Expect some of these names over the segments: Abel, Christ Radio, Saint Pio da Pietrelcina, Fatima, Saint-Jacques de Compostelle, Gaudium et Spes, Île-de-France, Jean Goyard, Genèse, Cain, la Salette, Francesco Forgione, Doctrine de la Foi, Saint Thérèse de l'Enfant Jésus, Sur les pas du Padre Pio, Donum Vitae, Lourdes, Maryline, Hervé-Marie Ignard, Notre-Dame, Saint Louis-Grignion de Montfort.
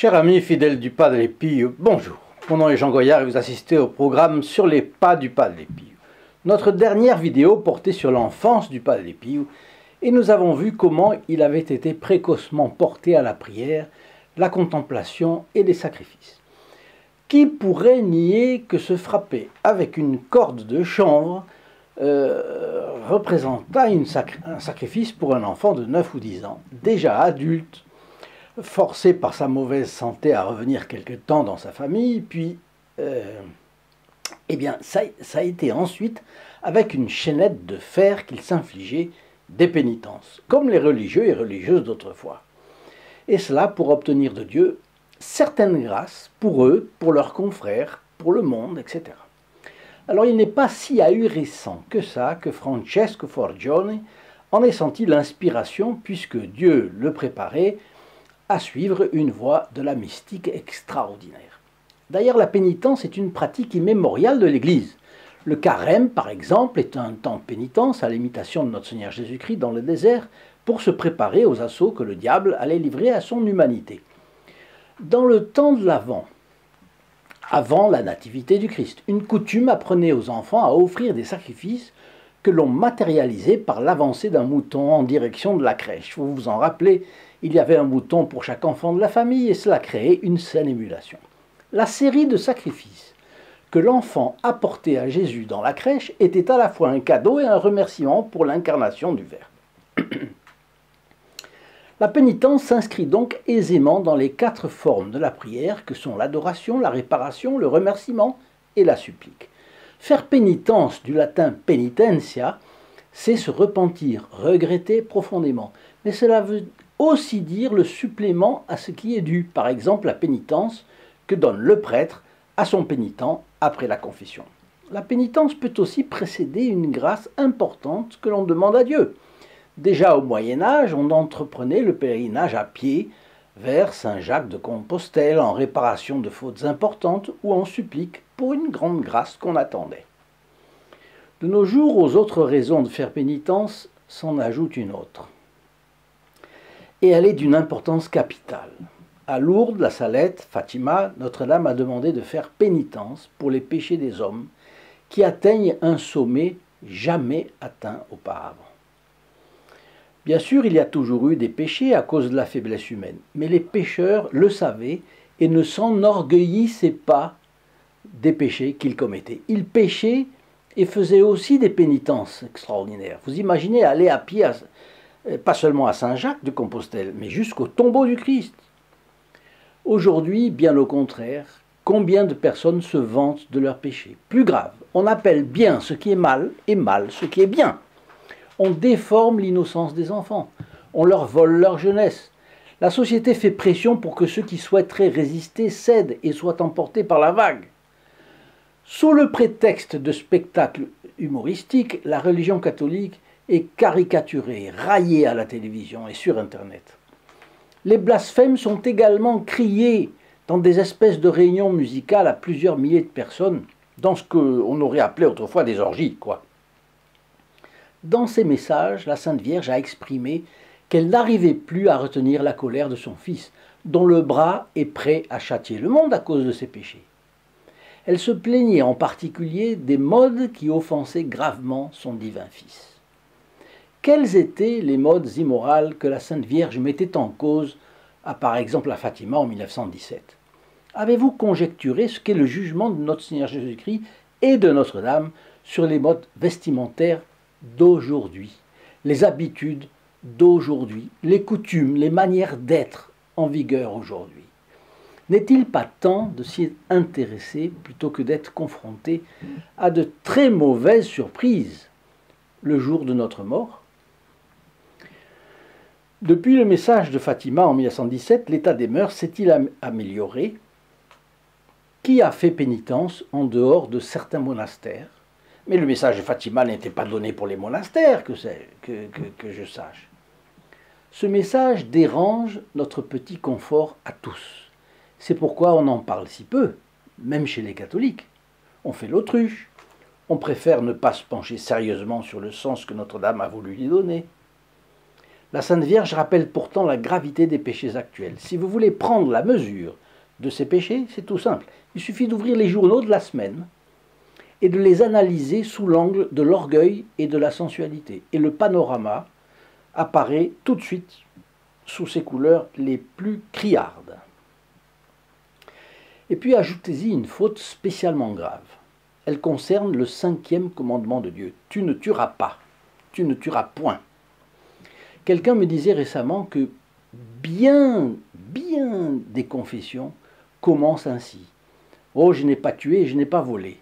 Chers amis fidèles du Padre Pio, bonjour. Mon nom est Jean Goyard et vous assistez au programme Sur les pas du Padre Pio. Notre dernière vidéo portait sur l'enfance du Padre Pio et nous avons vu comment il avait été précocement porté à la prière, la contemplation et les sacrifices. Qui pourrait nier que se frapper avec une corde de chanvre représenta un sacrifice pour un enfant de 9 ou 10 ans, déjà adulte, forcé par sa mauvaise santé à revenir quelque temps dans sa famille, puis ça a été ensuite avec une chaînette de fer qu'il s'infligeait des pénitences, comme les religieux et religieuses d'autrefois. Et cela pour obtenir de Dieu certaines grâces pour eux, pour leurs confrères, pour le monde, etc. Alors il n'est pas si ahurissant que ça que Francesco Forgione en ait senti l'inspiration, puisque Dieu le préparait à suivre une voie de la mystique extraordinaire. D'ailleurs, la pénitence est une pratique immémoriale de l'Église. Le carême, par exemple, est un temps de pénitence à l'imitation de notre Seigneur Jésus-Christ dans le désert pour se préparer aux assauts que le diable allait livrer à son humanité. Dans le temps de l'Avent, avant la nativité du Christ, une coutume apprenait aux enfants à offrir des sacrifices que l'on matérialisait par l'avancée d'un mouton en direction de la crèche. Vous vous en rappelez, il y avait un mouton pour chaque enfant de la famille et cela créait une saine émulation. La série de sacrifices que l'enfant apportait à Jésus dans la crèche était à la fois un cadeau et un remerciement pour l'incarnation du Verbe. La pénitence s'inscrit donc aisément dans les 4 formes de la prière que sont l'adoration, la réparation, le remerciement et la supplique. Faire pénitence, du latin penitentia, c'est se repentir, regretter profondément, mais cela veut aussi dire le supplément à ce qui est dû, par exemple la pénitence que donne le prêtre à son pénitent après la confession. La pénitence peut aussi précéder une grâce importante que l'on demande à Dieu. Déjà au Moyen-Âge, on entreprenait le pèlerinage à pied vers Saint-Jacques de Compostelle en réparation de fautes importantes ou en supplique pour une grande grâce qu'on attendait. De nos jours, aux autres raisons de faire pénitence, s'en ajoute une autre. Et elle est d'une importance capitale. À Lourdes, la Salette, Fatima, Notre-Dame a demandé de faire pénitence pour les péchés des hommes qui atteignent un sommet jamais atteint auparavant. Bien sûr, il y a toujours eu des péchés à cause de la faiblesse humaine, mais les pécheurs le savaient et ne s'enorgueillissaient pas des péchés qu'ils commettaient. Ils péchaient et faisaient aussi des pénitences extraordinaires. Vous imaginez aller à pied pas seulement à Saint-Jacques de Compostelle, mais jusqu'au tombeau du Christ. Aujourd'hui, bien au contraire, combien de personnes se vantent de leurs péchés? Plus grave, on appelle bien ce qui est mal et mal ce qui est bien. On déforme l'innocence des enfants, on leur vole leur jeunesse. La société fait pression pour que ceux qui souhaiteraient résister cèdent et soient emportés par la vague. Sous le prétexte de spectacles humoristiques, la religion catholique est caricaturée, raillée à la télévision et sur Internet. Les blasphèmes sont également criés dans des espèces de réunions musicales à plusieurs milliers de personnes, dans ce qu'on aurait appelé autrefois des orgies, quoi. Dans ses messages, la Sainte Vierge a exprimé qu'elle n'arrivait plus à retenir la colère de son Fils, dont le bras est prêt à châtier le monde à cause de ses péchés. Elle se plaignait en particulier des modes qui offensaient gravement son divin Fils. Quels étaient les modes immoraux que la Sainte Vierge mettait en cause, par exemple à Fatima en 1917? Avez-vous conjecturé ce qu'est le jugement de notre Seigneur Jésus-Christ et de Notre-Dame sur les modes vestimentaires d'aujourd'hui, les habitudes d'aujourd'hui, les coutumes, les manières d'être en vigueur aujourd'hui? N'est-il pas temps de s'y intéresser plutôt que d'être confronté à de très mauvaises surprises le jour de notre mort? Depuis le message de Fatima en 1917, l'état des mœurs s'est-il amélioré? Qui a fait pénitence en dehors de certains monastères? Mais le message de Fatima n'était pas donné pour les monastères, que je sache. Ce message dérange notre petit confort à tous. C'est pourquoi on en parle si peu, même chez les catholiques. On fait l'autruche, on préfère ne pas se pencher sérieusement sur le sens que Notre-Dame a voulu lui donner. La Sainte Vierge rappelle pourtant la gravité des péchés actuels. Si vous voulez prendre la mesure de ces péchés, c'est tout simple. Il suffit d'ouvrir les journaux de la semaine et de les analyser sous l'angle de l'orgueil et de la sensualité. Et le panorama apparaît tout de suite sous ses couleurs les plus criardes. Et puis ajoutez-y une faute spécialement grave. Elle concerne le 5e commandement de Dieu. Tu ne tueras pas, tu ne tueras point. Quelqu'un me disait récemment que bien des confessions commencent ainsi. « Oh, je n'ai pas tué, je n'ai pas volé. »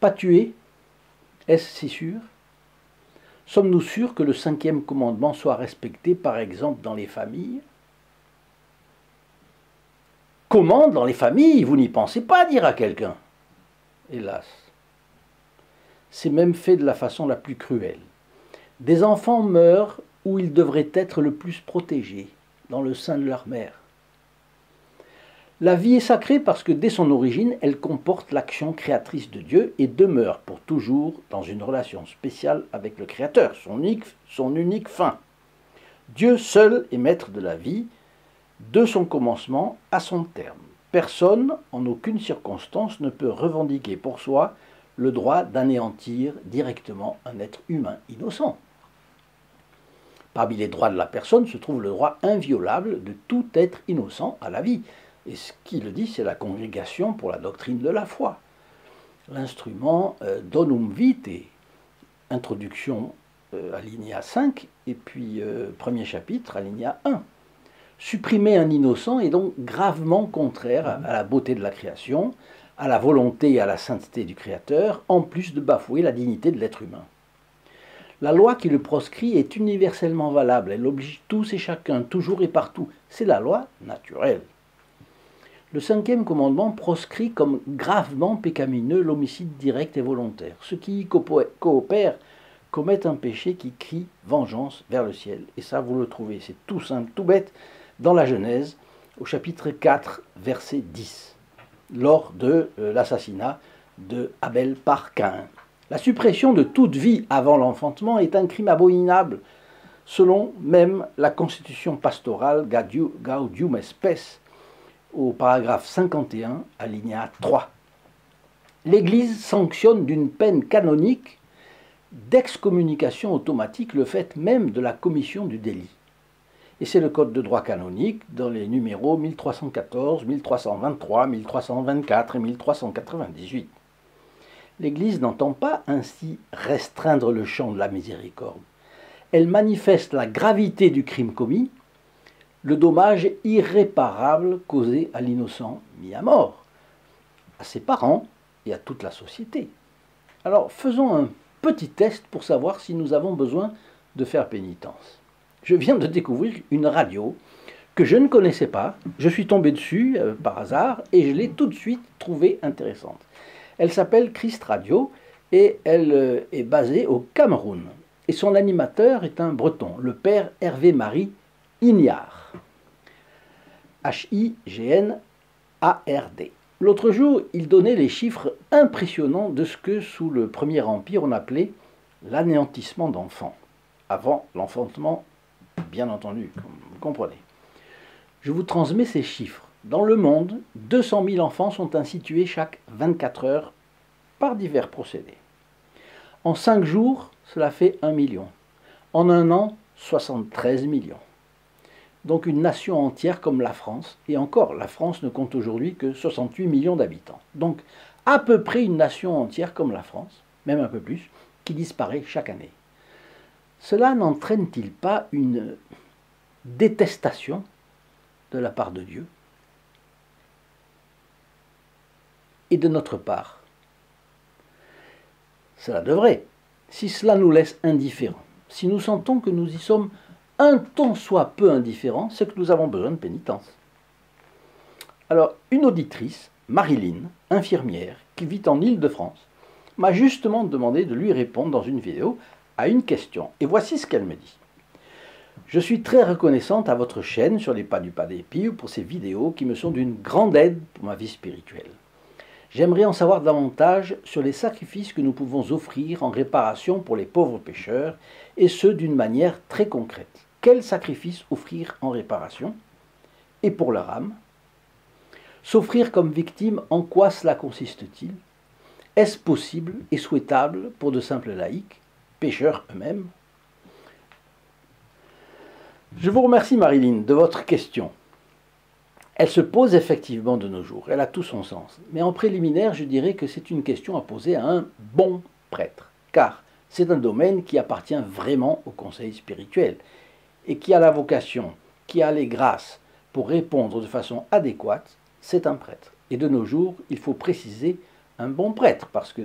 Pas tuer, est-ce si sûr? Sommes-nous sûrs que le 5e commandement soit respecté, par exemple, dans les familles? Comment dans les familles? Vous n'y pensez pas, dira quelqu'un. Hélas. C'est même fait de la façon la plus cruelle. Des enfants meurent où ils devraient être le plus protégés, dans le sein de leur mère. La vie est sacrée parce que dès son origine, elle comporte l'action créatrice de Dieu et demeure pour toujours dans une relation spéciale avec le Créateur, son unique fin. Dieu seul est maître de la vie, de son commencement à son terme. Personne, en aucune circonstance, ne peut revendiquer pour soi le droit d'anéantir directement un être humain innocent. Parmi les droits de la personne se trouve le droit inviolable de tout être innocent à la vie. Et ce qui le dit, c'est la Congrégation pour la doctrine de la foi. L'instrument Donum Vitae, introduction alinéa 5, et puis premier chapitre, alinéa 1. Supprimer un innocent est donc gravement contraire à la beauté de la création, à la volonté et à la sainteté du Créateur, en plus de bafouer la dignité de l'être humain. La loi qui le proscrit est universellement valable, elle oblige tous et chacun, toujours et partout. C'est la loi naturelle. Le 5e commandement proscrit comme gravement pécamineux l'homicide direct et volontaire. Ceux qui y coopèrent commettent un péché qui crie vengeance vers le ciel. Et ça, vous le trouvez, c'est tout simple, tout bête, dans la Genèse, au chapitre 4, verset 10, lors de l'assassinat de Abel par Cain. La suppression de toute vie avant l'enfantement est un crime abominable, selon même la constitution pastorale Gaudium et Spes, au paragraphe 51, alinéa 3. L'Église sanctionne d'une peine canonique d'excommunication automatique le fait même de la commission du délit. Et c'est le Code de droit canonique dans les numéros 1314, 1323, 1324 et 1398. L'Église n'entend pas ainsi restreindre le champ de la miséricorde. Elle manifeste la gravité du crime commis, le dommage irréparable causé à l'innocent mis à mort, à ses parents et à toute la société. Alors faisons un petit test pour savoir si nous avons besoin de faire pénitence. Je viens de découvrir une radio que je ne connaissais pas, je suis tombé dessus par hasard et je l'ai tout de suite trouvée intéressante. Elle s'appelle Christ Radio et elle est basée au Cameroun. Et son animateur est un breton, le père Hervé-Marie Ignard, H-I-G-N-A-R-D. L'autre jour, il donnait les chiffres impressionnants de ce que, sous le Premier Empire, on appelait l'anéantissement d'enfants. Avant l'enfantement, bien entendu, vous comprenez. Je vous transmets ces chiffres. Dans le monde, 200 000 enfants sont ainsi tués chaque 24 heures par divers procédés. En 5 jours, cela fait 1 million. En un an, 73 millions. Donc une nation entière comme la France, et encore, la France ne compte aujourd'hui que 68 millions d'habitants. Donc à peu près une nation entière comme la France, même un peu plus, qui disparaît chaque année. Cela n'entraîne-t-il pas une détestation de la part de Dieu et de notre part? Cela devrait, si cela nous laisse indifférents, si nous sentons que nous y sommes un tant soit peu indifférent, c'est que nous avons besoin de pénitence. Alors, une auditrice, Maryline, infirmière, qui vit en Île-de-France, m'a justement demandé de lui répondre dans une vidéo à une question. Et voici ce qu'elle me dit. « Je suis très reconnaissante à votre chaîne sur les pas du Padre Pio pour ces vidéos qui me sont d'une grande aide pour ma vie spirituelle. J'aimerais en savoir davantage sur les sacrifices que nous pouvons offrir en réparation pour les pauvres pécheurs, et ce d'une manière très concrète. Quels sacrifices offrir en réparation? Et pour leur âme? S'offrir comme victime, en quoi cela consiste-t-il? Est-ce possible et souhaitable pour de simples laïcs, pécheurs eux-mêmes? Je vous remercie, Maryline, de votre question. Elle se pose effectivement de nos jours, elle a tout son sens. Mais en préliminaire, je dirais que c'est une question à poser à un bon prêtre, car c'est un domaine qui appartient vraiment au conseil spirituel et qui a la vocation, qui a les grâces pour répondre de façon adéquate, c'est un prêtre. Et de nos jours, il faut préciser un bon prêtre, parce que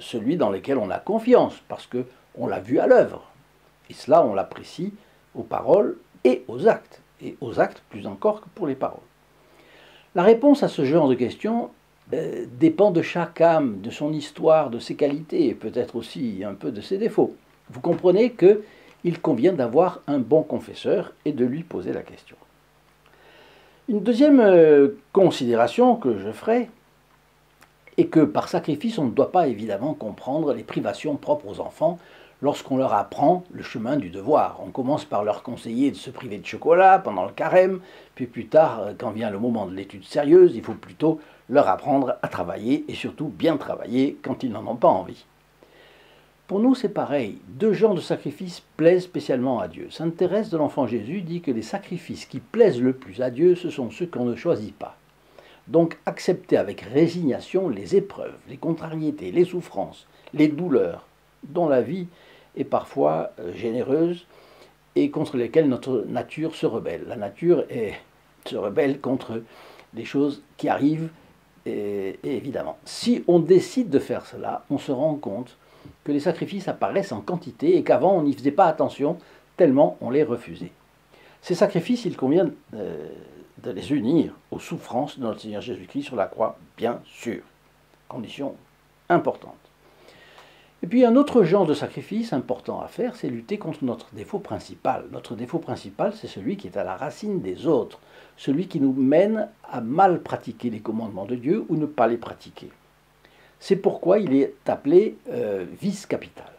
celui dans lequel on a confiance, parce qu'on l'a vu à l'œuvre. Et cela, on l'apprécie aux paroles et aux actes plus encore que pour les paroles. La réponse à ce genre de questions dépend de chaque âme, de son histoire, de ses qualités, et peut-être aussi un peu de ses défauts. Vous comprenez qu'il convient d'avoir un bon confesseur et de lui poser la question. Une deuxième considération que je ferai est que par sacrifice, on ne doit pas évidemment comprendre les privations propres aux enfants lorsqu'on leur apprend le chemin du devoir. On commence par leur conseiller de se priver de chocolat pendant le carême, puis plus tard, quand vient le moment de l'étude sérieuse, il faut plutôt leur apprendre à travailler et surtout bien travailler quand ils n'en ont pas envie. Pour nous, c'est pareil. Deux genres de sacrifices plaisent spécialement à Dieu. Saint Thérèse de l'Enfant Jésus dit que les sacrifices qui plaisent le plus à Dieu, ce sont ceux qu'on ne choisit pas. Donc accepter avec résignation les épreuves, les contrariétés, les souffrances, les douleurs, dont la vie est parfois généreuse et contre lesquelles notre nature se rebelle. La nature se rebelle contre les choses qui arrivent, et évidemment. Si on décide de faire cela, on se rend compte que les sacrifices apparaissent en quantité et qu'avant on n'y faisait pas attention tellement on les refusait. Ces sacrifices, il convient de les unir aux souffrances de notre Seigneur Jésus-Christ sur la croix, bien sûr. Condition importante. Et puis un autre genre de sacrifice important à faire, c'est lutter contre notre défaut principal. Notre défaut principal, c'est celui qui est à la racine des autres, celui qui nous mène à mal pratiquer les commandements de Dieu ou ne pas les pratiquer. C'est pourquoi il est appelé vice capital.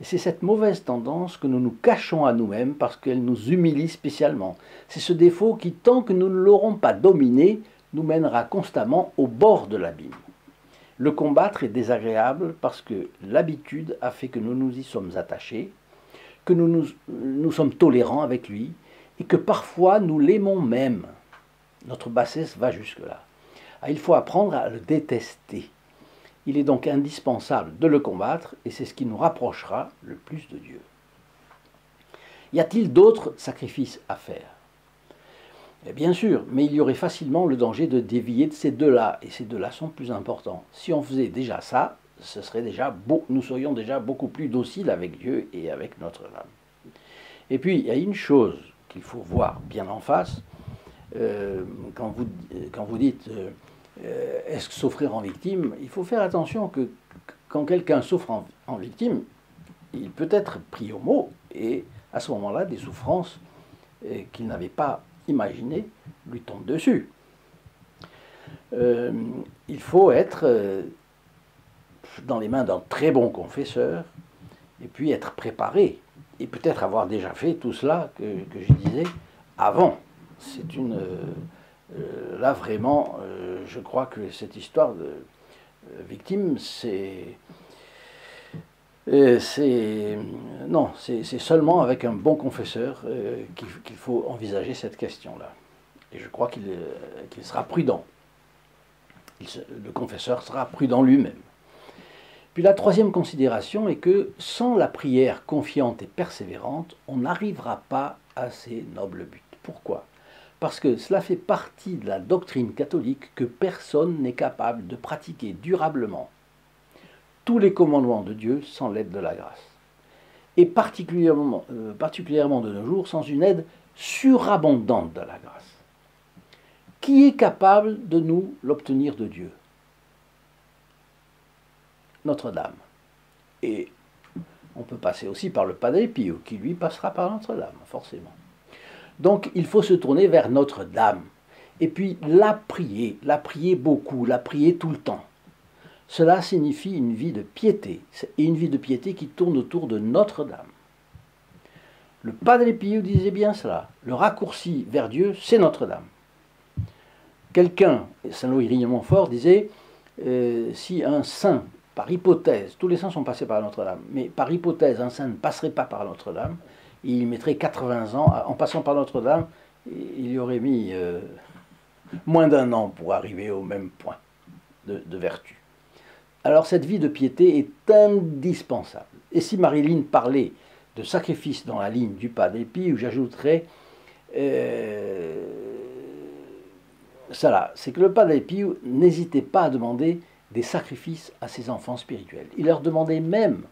Et c'est cette mauvaise tendance que nous nous cachons à nous-mêmes parce qu'elle nous humilie spécialement. C'est ce défaut qui, tant que nous ne l'aurons pas dominé, nous mènera constamment au bord de l'abîme. Le combattre est désagréable parce que l'habitude a fait que nous nous y sommes attachés, que nous sommes tolérants avec lui et que parfois nous l'aimons même. Notre bassesse va jusque-là. Ah, il faut apprendre à le détester. Il est donc indispensable de le combattre et c'est ce qui nous rapprochera le plus de Dieu. Y a-t-il d'autres sacrifices à faire? Bien sûr, mais il y aurait facilement le danger de dévier de ces deux-là, et ces deux-là sont plus importants. Si on faisait déjà ça, ce serait déjà nous serions déjà beaucoup plus dociles avec Dieu et avec notre âme. Et puis, il y a une chose qu'il faut voir bien en face, quand vous dites... est-ce que s'offrir en victime? Il faut faire attention que quand quelqu'un s'offre en victime, il peut être pris au mot et à ce moment-là, des souffrances qu'il n'avait pas imaginées lui tombent dessus. Il faut être dans les mains d'un très bon confesseur et puis être préparé et peut-être avoir déjà fait tout cela que je disais avant. C'est une... là, vraiment, je crois que cette histoire de victime, c'est seulement avec un bon confesseur qu'il faut envisager cette question-là. Et je crois qu'il sera prudent. Le confesseur sera prudent lui-même. Puis la troisième considération est que sans la prière confiante et persévérante, on n'arrivera pas à ces nobles buts. Pourquoi ? Parce que cela fait partie de la doctrine catholique que personne n'est capable de pratiquer durablement tous les commandements de Dieu sans l'aide de la grâce. Et particulièrement de nos jours, sans une aide surabondante de la grâce. Qui est capable de nous l'obtenir de Dieu? Notre-Dame. Et on peut passer aussi par le Padre Pio, qui lui passera par Notre-Dame, forcément. Donc il faut se tourner vers Notre-Dame. Et puis la prier beaucoup, la prier tout le temps. Cela signifie une vie de piété, et une vie de piété qui tourne autour de Notre-Dame. Le Padre Pio disait bien cela, le raccourci vers Dieu, c'est Notre-Dame. Quelqu'un, Saint Louis-Grignion de Montfort, disait, si un saint, par hypothèse, tous les saints sont passés par Notre-Dame, mais par hypothèse, un saint ne passerait pas par Notre-Dame, il mettrait 80 ans, en passant par Notre-Dame, il y aurait mis moins d'1 an pour arriver au même point de vertu. Alors cette vie de piété est indispensable. Et si Maryline parlait de sacrifice dans la ligne du Padre Pio, j'ajouterais cela, c'est que le Padre Pio n'hésitait pas à demander des sacrifices à ses enfants spirituels. Il leur demandait même,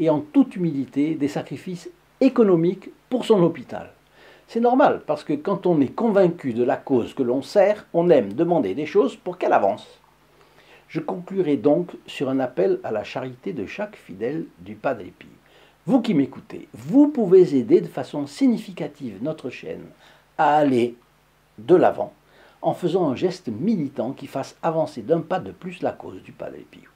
et en toute humilité, des sacrifices économiques pour son hôpital. C'est normal, parce que quand on est convaincu de la cause que l'on sert, on aime demander des choses pour qu'elle avance. Je conclurai donc sur un appel à la charité de chaque fidèle du Padre Pio. Vous qui m'écoutez, vous pouvez aider de façon significative notre chaîne à aller de l'avant en faisant un geste militant qui fasse avancer d'un pas de plus la cause du Padre Pio.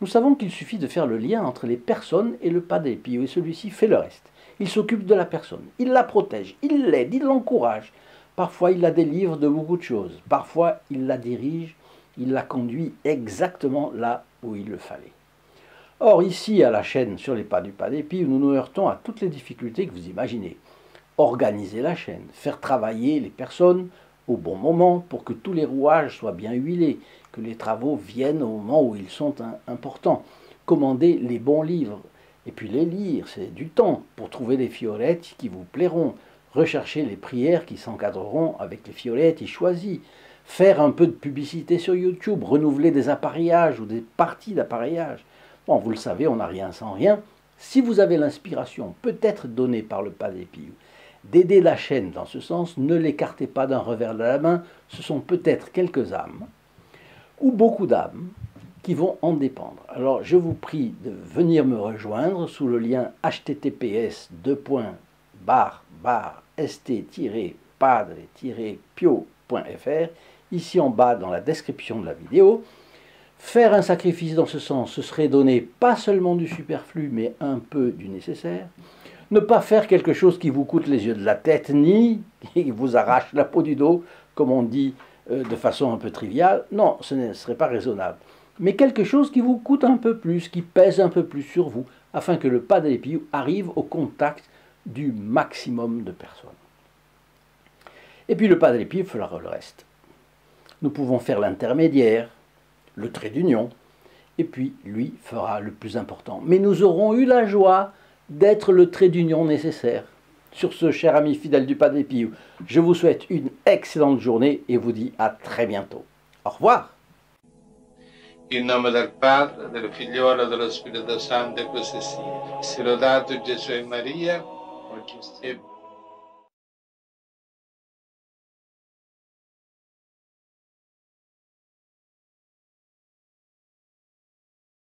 Nous savons qu'il suffit de faire le lien entre les personnes et le Padre Pio, et celui-ci fait le reste. Il s'occupe de la personne, il la protège, il l'aide, il l'encourage. Parfois, il la délivre de beaucoup de choses. Parfois, il la dirige, il la conduit exactement là où il le fallait. Or, ici, à la chaîne Sur les pas du Padre Pio, nous nous heurtons à toutes les difficultés que vous imaginez. Organiser la chaîne, faire travailler les personnes au bon moment pour que tous les rouages soient bien huilés, que les travaux viennent au moment où ils sont importants. Commander les bons livres. Et puis les lire, c'est du temps pour trouver les fiolettes qui vous plairont, rechercher les prières qui s'encadreront avec les fiolettes choisies, faire un peu de publicité sur YouTube, renouveler des appareillages ou des parties d'appareillage. Bon, vous le savez, on n'a rien sans rien. Si vous avez l'inspiration, peut-être donnée par le Padre Pio, d'aider la chaîne dans ce sens, ne l'écartez pas d'un revers de la main. Ce sont peut-être quelques âmes, ou beaucoup d'âmes, qui vont en dépendre. Alors je vous prie de venir me rejoindre sous le lien https://st-padre-pio.fr, ici en bas dans la description de la vidéo. Faire un sacrifice dans ce sens, ce serait donner pas seulement du superflu, mais un peu du nécessaire. Ne pas faire quelque chose qui vous coûte les yeux de la tête, ni qui vous arrache la peau du dos, comme on dit de façon un peu triviale. Non, ce ne serait pas raisonnable. Mais quelque chose qui vous coûte un peu plus, qui pèse un peu plus sur vous, afin que le Padre Pio arrive au contact du maximum de personnes. Et puis le Padre Pio fera le reste. Nous pouvons faire l'intermédiaire, le trait d'union, et puis lui fera le plus important. Mais nous aurons eu la joie d'être le trait d'union nécessaire. Sur ce, cher ami fidèle du Padre Pio, je vous souhaite une excellente journée et vous dis à très bientôt. Au revoir. In nome del Padre, del Figliolo e dello Spirito Santo, e così sia. Si lodato Gesù e Maria, oggi e